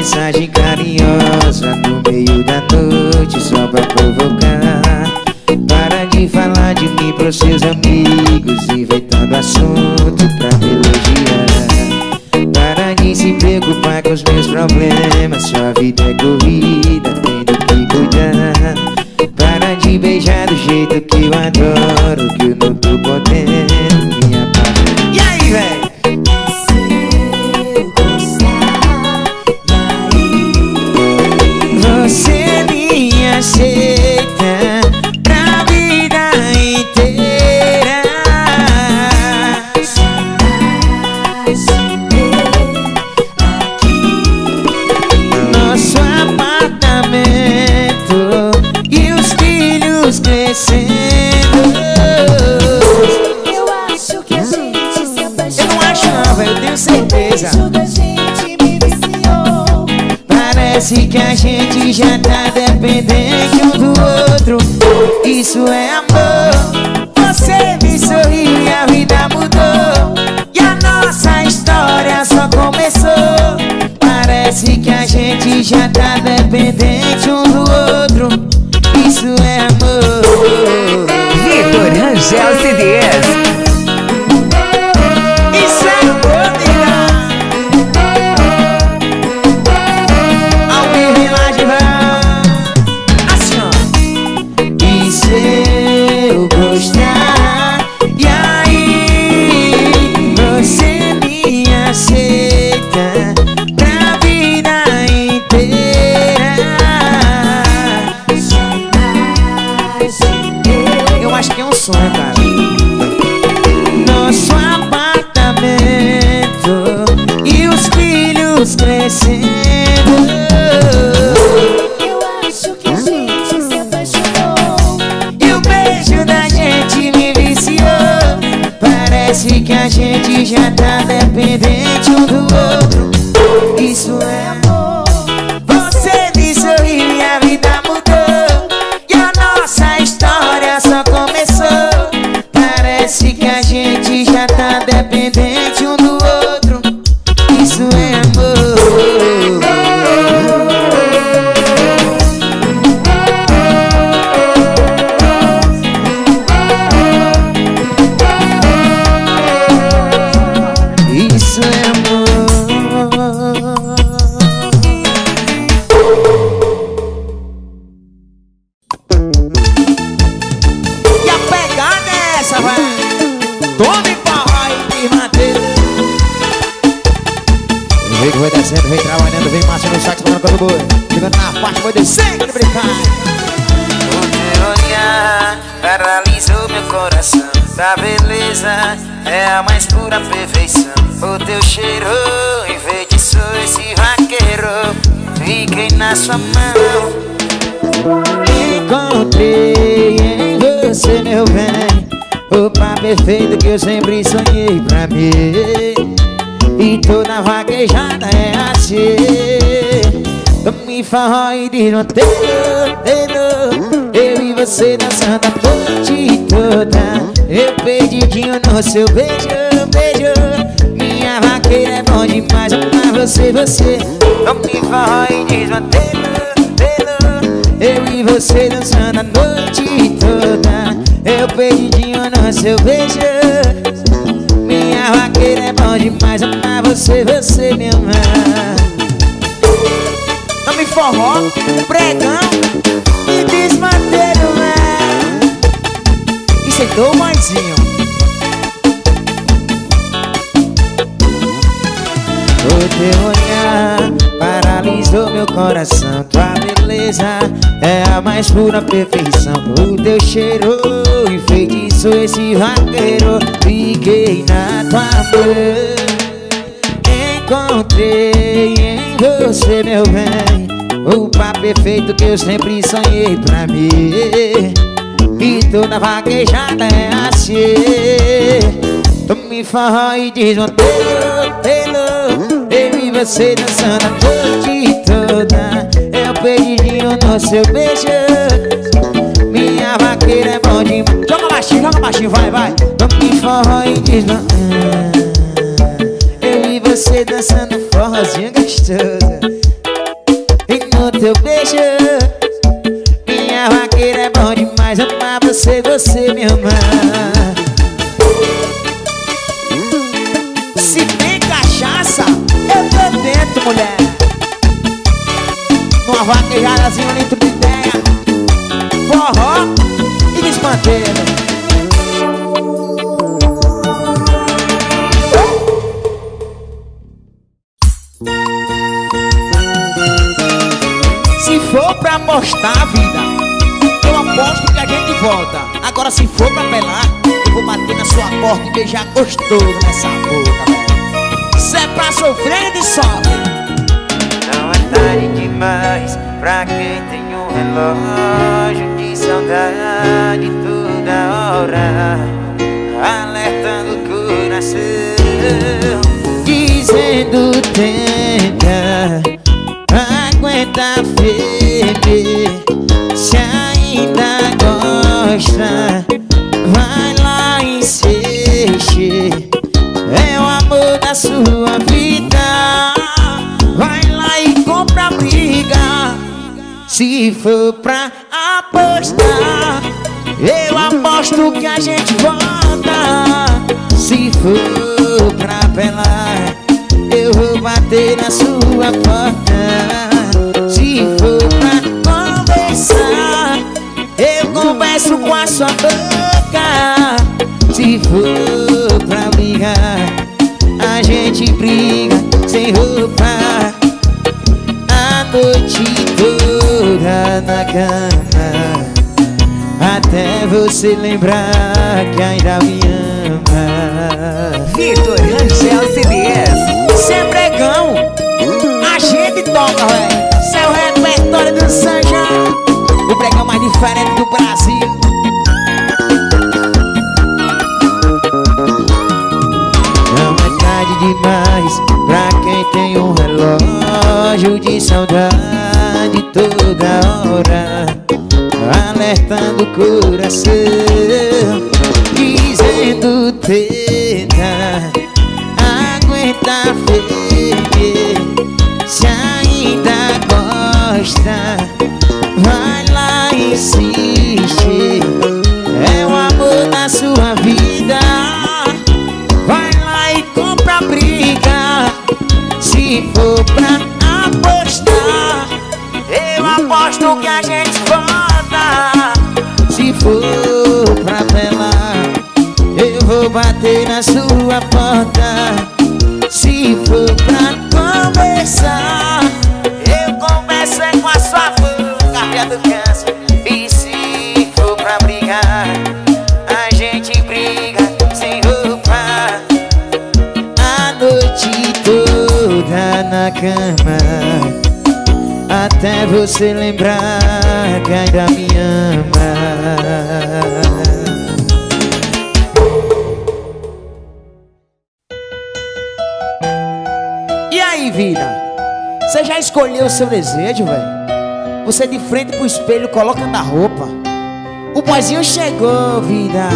Mensagem carinhosa no meio da noite só pra provocar. Para de falar de mim pros seus amigos, inventando assunto pra me elogiar. Para de se preocupar com os meus problemas, sua vida é corrida, tendo que cuidar. Para de beijar do jeito que eu adoro, que eu não tô podendo me apagar. E aí, véi? Que a gente já tá dependente um do outro. Isso é amor. Você me sorriu e a vida mudou. E a nossa história só começou. Parece que a gente já tá dependente um do outro. Isso é amor. Victor Rangel C Ds. Já tá dependente um do outro. Isso é amor. Você me sorriu e a vida mudou. E a nossa história só começou. Parece que a gente já tá dependente um do outro. Isso é amor. Tua beleza é a mais pura perfeição. O teu cheiro, em vez de sorriso e vaqueiro, fiquei na sua mão. Encontrei em você, meu bem, o par perfeito que eu sempre sonhei pra mim. E toda vaquejada é assim. Me e farró e desnoteiro, eu e você dançando a noite toda. Eu perdidinho no seu beijo, beijo. Minha vaqueira é bom demais pra você, você. Vamos de farró e desnoteiro, eu e você dançando a noite toda. Eu perdidinho no seu beijo. Minha vaqueira é bom demais, amar você, você me amar. Nome forró, pregão e desmadeiro, né? E sentou o maisinho. O teu olhar paralisou meu coração. Tua beleza é a mais pura perfeição. O teu cheiro enfeitiçou esse vaqueiro. Fiquei na tua mão, encontrei em você, meu bem, o par perfeito que eu sempre sonhei pra mim. E toda vaquejada é assim. Tu me farró e desmonteiro, você dançando a noite toda. Eu perdidinho no seu beijo. Minha vaqueira é bom demais. Joga baixinho, joga baixinho, vai, vai. Vamos de forró e desma. Eu e você dançando forrozinha gostosa. E no teu beijo, minha vaqueira é bom demais. Amar você, você me amar. Se tem cachaça, eu tô dentro, mulher. Uma vaquejadazinha dentro de ideia. Forró e desmanteiro. Se for pra apostar, vida, eu aposto que a gente volta. Agora se for pra pelar, eu vou bater na sua porta e beijar gostoso nessa boca, velho. Cê é pra sofrer de sol. Não é tarde demais pra quem tem um relógio de saudade toda hora, alertando o coração, dizendo tenta aguenta firme. Se ainda gosta, vai lá e insiste. É o amor da sua vida, vai lá e compra a briga. Se for pra apostar, eu aposto que a gente volta. Se for pra pelar, eu vou bater na sua porta. Se for pra conversar, eu converso com a sua boca. Se for pra brigar, a gente briga sem roupa a noite toda na cama, até você lembrar que ainda me ama. Victor Rangel C D S, cê é pregão, a gente toca, véi. Cê é o repertório do Sanja, o pregão mais diferente do Brasil. Demais pra quem tem um relógio de saudade toda hora, alertando o coração, dizendo tenta aguenta firme. Se ainda gosta, vai lá e insiste. É o amor da sua vida, briga. Se for pra apostar, eu aposto que a gente volta. Se for pra pelar, eu vou bater na sua porta. Se for pra conversar, eu converso com a sua boca do câncer. E se for pra brigar, a gente briga sem roupa toda na cama, até você lembrar que ainda me ama. E aí, vida? Você Você já escolheu o seu desejo, velho. Você de frente pro espelho coloca outra roupa. O boizinho chegou, vida.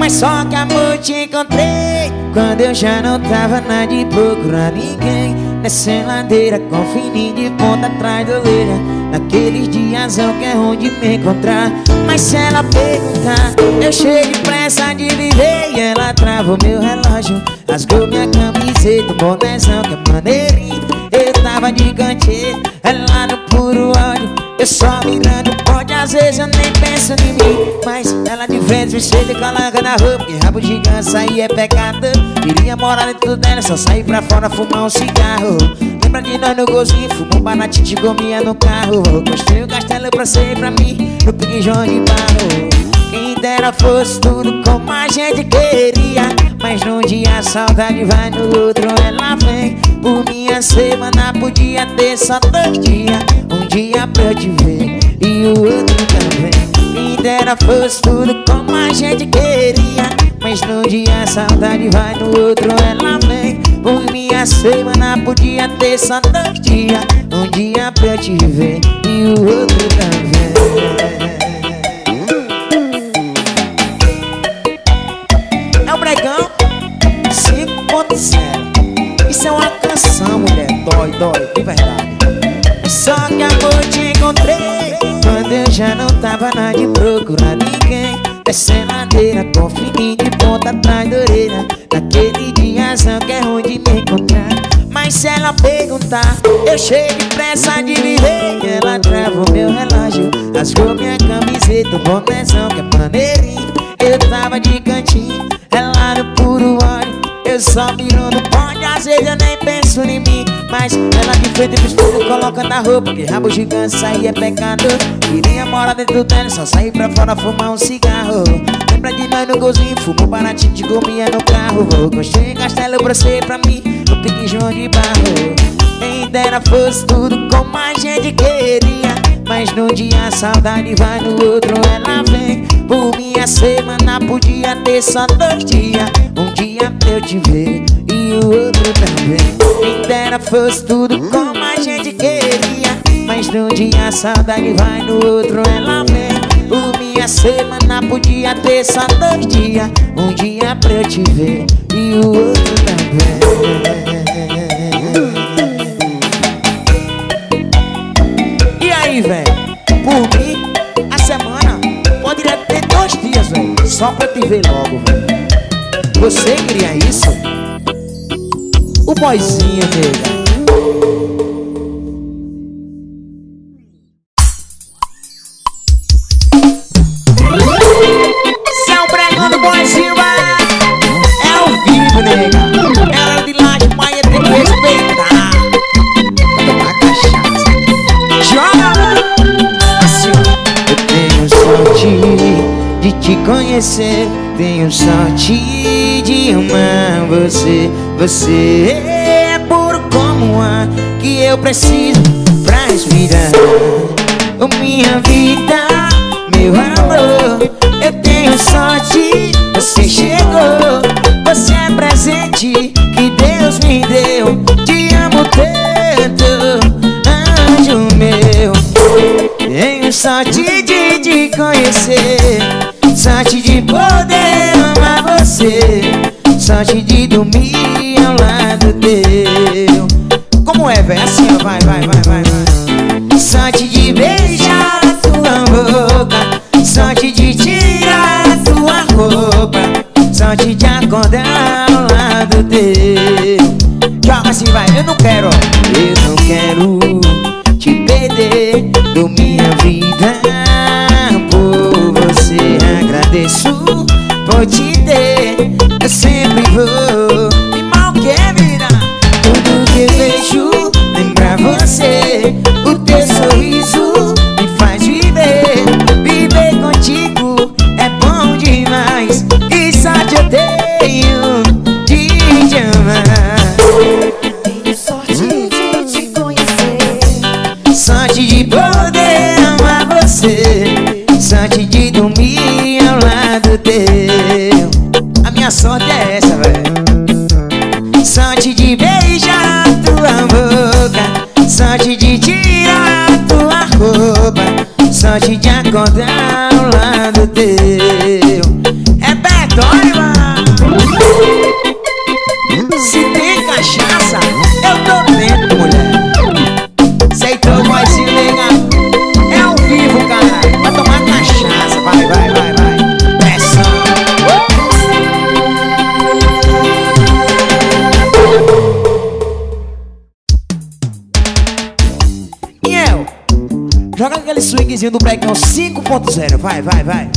Mas só que amor te encontrei quando eu já não tava nada de procurar ninguém. Nessa ladeira com fininho de ponta atrás da orelha, naqueles dias que é onde me encontrar. Mas se ela perguntar, eu cheio de pressa de viver, e ela travou meu relógio, rasgou minha camiseta, bonézão que é maneirinho. Eu tava de canteiro, ela no puro ódio, eu só me dando pode, às vezes eu nem penso em mim. Mas ela de frente me cheia, coloca na roupa, que rabo de ganso aí é pecado. Queria morar dentro dela, só sair pra fora fumar um cigarro. Lembra de nós no gozinho, fumou baratinho de gomia no carro. Construí o castelo pra ser pra mim, no pinjão de barro. Quem dera fosse tudo como a gente queria, mas num dia a saudade vai, no outro ela vem. Por minha semana podia ter só dois dias, um dia pra eu te ver e o outro também. Quem dera fosse tudo como a gente queria, mas num dia a saudade vai, no outro ela vem. Por minha semana podia ter só dois dias, um dia pra eu te ver e o outro também. É o Bregão cinco ponto zero. Isso é uma canção, mulher, dói, dói, de verdade. Só que amor te encontrei quando eu já não tava nada de procurar ninguém. Essa ladeira com fininho de ponta atrás da orelha, naquele diazão que é onde me encontrar. Mas se ela perguntar, eu cheio de pressa de viver, ela travou meu relógio, rasgou minha camiseta, um bonézão que é maneirinho. Eu tava de cantinho, ela no puro óleo, eu só miro no bonde, às vezes eu nem penso em mim. Mas ela de frente pro espelho coloca na roupa, que rabo de ganso aí é pecado. Queria morar dentro dela, só sair pra fora fumar um cigarro. Lembra de nós no golzinho, fumou baratinho de gomia no carro. Construí castelo pra ser pra mim, no pinjão de barro. Quem dera fosse tudo como a gente queria, mas num dia a saudade vai, no outro ela vem. Por minha semana podia ter só dois dias, um dia pra eu te ver e o outro também. Quem dera fosse tudo como a gente queria, mas num dia a saudade vai, no outro ela vem. Por minha semana podia ter só dois dias, um dia pra eu te ver e o outro também. E aí, véi, por mim, a semana pode ir até dois dias, véi, só pra eu te ver logo, véi. Você queria isso? O boizinho nega. Se é o pregão do boizinho, é ao vivo, nega. Ela de lá de Maia tem que respeitar. Toma cachaça. Joga! Assim, eu tenho sorte de te conhecer, tenho sorte de amar você. Você é puro como o ar que eu preciso pra respirar. Oh, minha vida, meu amor, eu tenho sorte, você chegou. Você é presente que Deus me deu. Te amo tanto, anjo meu. Tenho sorte de te conhecer, sorte de poder amar você, sorte de dormir ao lado teu. Como é, velho? Assim, ó, vai, vai, vai, vai, vai. Sorte de beijar a tua boca, sorte de tirar a tua roupa, sorte de acordar ao lado teu. Joga assim, vai, eu não quero. Eu não quero te perder do minha vida. Por você agradeço, por te ter eu sempre vou. E mal que é vida, tudo que vejo lembra você. O teu sorriso me faz viver. Viver contigo é bom demais. E só te odeio de te amar. Tenho sorte encontrar ao lado teu. É petóriba. Se tem cachaça, eu tô dentro, mulher. Sei que eu vou se ligar. É ao vivo, caralho. Vai tomar cachaça, vai, vai, vai, vai. Joga aquele swingzinho do brecão cinco ponto zero, vai, vai, vai.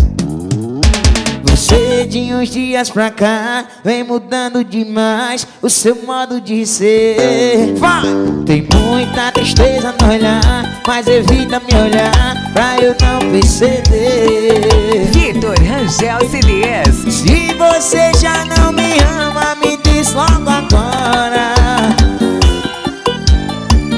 Você de uns dias pra cá vem mudando demais o seu modo de ser. Vai! Tem muita tristeza no olhar, mas evita me olhar pra eu não perceber. Victor Rangel C Ds. Se você já não me ama, me diz logo agora.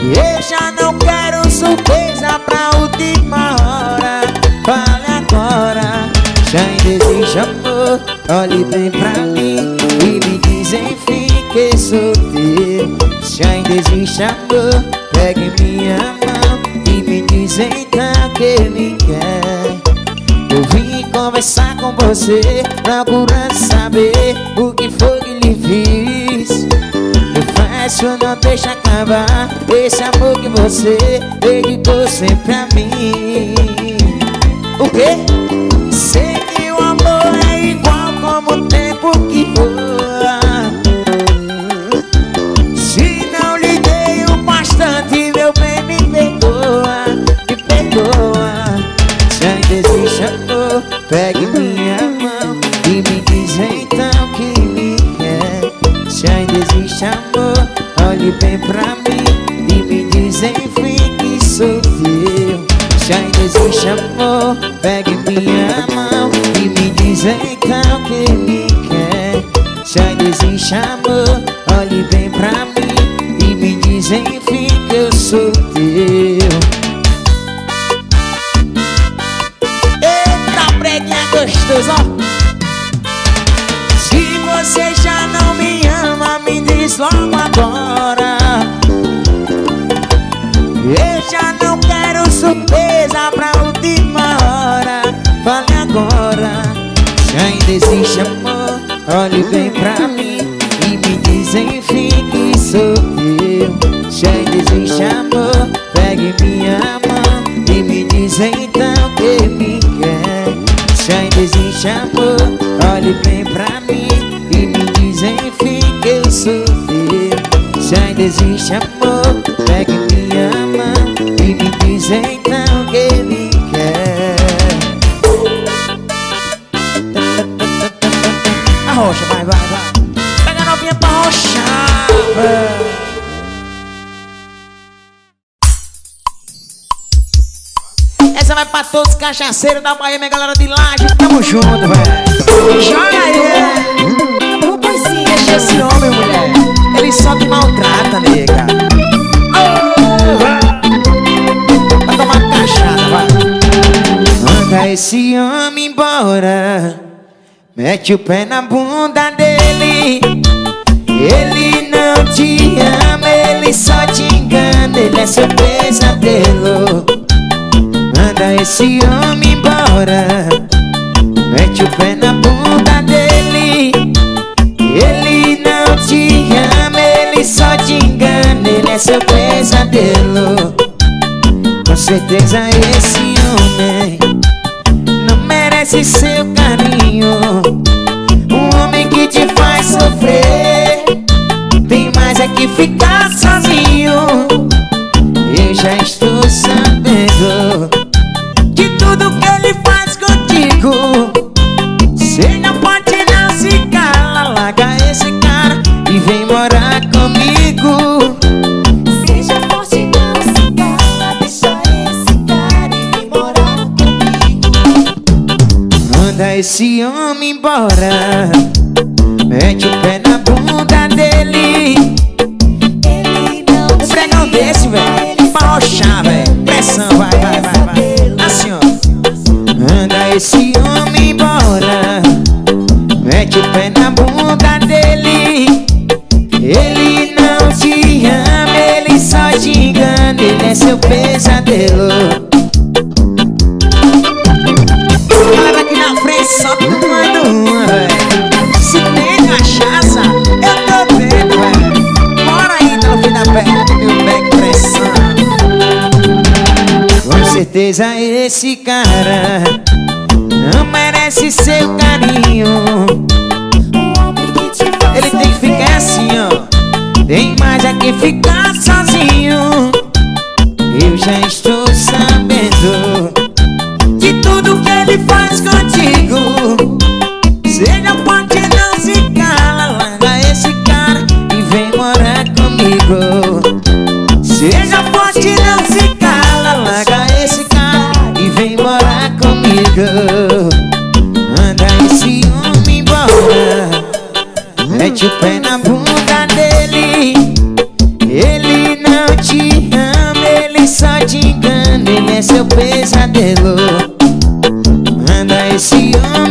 Eu já não quero surpresa pra última hora. Fale agora, já deseja amor. Olhe bem pra mim e me diz enfim que sou teu. Já deseja amor, pegue minha mão e me diz então que me quer. Eu vim conversar com você, procurando saber o que foi que lhe fiz. Isso não deixa acabar esse amor que você dedicou sempre a mim. O quê? Sei que o amor é igual como o tempo que voa. Se não lhe dei o bastante, meu bem, me perdoa, me perdoa. Já desiste, amor, pegue minha mão e me diz então que me quer. Já desiste, amor, olhe bem pra mim e me diz enfim que sou teu. Já existe amor, pegue minha mão e me diz então que me quer. Já existe amor, olhe bem pra mim e me diz enfim que eu sou teu. Eita, preguinha gostosa. Se você já não me ama, me diz logo agora. Eu já não quero surpresa pra última hora. Fale agora, já desiste, amor. Olhe bem pra mim e me diz enfim que sou eu. Já desiste, amor, pegue minha mão e me diz então que me quer. Já desiste, amor, olhe bem pra mim e me diz enfim que eu sou eu. Já desiste, amor, pegue minha mão e me diz então que me quer. A rocha, vai, vai, vai. Pega a novinha pra rocha. Essa vai pra todos os cachaceiros da Bahia, minha galera de Laje. Tamo junto, velho. Joga aí. Como assim? Deixa esse homem, mulher. Ele só te maltrata, nega. Oh, vai. Manda esse homem embora, mete o pé na bunda dele. Ele não te ama, ele só te engana, ele é seu pesadelo. Manda esse homem embora, mete o pé na bunda dele. Ele não te ama, ele só te engana, ele é seu pesadelo. Com certeza esse homem não merece seu carinho. Um homem que te faz sofrer tem mais é que ficar sozinho. Eu já estou sabendo de tudo que ele faz contigo. Você não pode não se calar, larga esse cara e vem morar comigo. Esse homem embora, mete o pé na bunda dele. Ele não um pregão desse, velho, pra rochar, velho. Pressão, vai, vai, vai, vai. Assim, ó. Anda esse homem embora, mete o pé na bunda dele. Ele não te ama, ele só te engana, ele é seu pesadelo. certeza esse cara não merece seu carinho. Ele tem que ficar assim, ó. Tem mais a que ficar sozinho. Eu já estou sabendo de tudo que ele faz contigo. Você não pode, não se cala, larga esse cara e vem morar comigo. Você não pode, não se cala, larga esse cara e vem morar comigo. Manda esse homem embora, mete o pé na bunda dele. Ele não te ama, ele só te engana, ele é seu pesadelo. Manda esse homem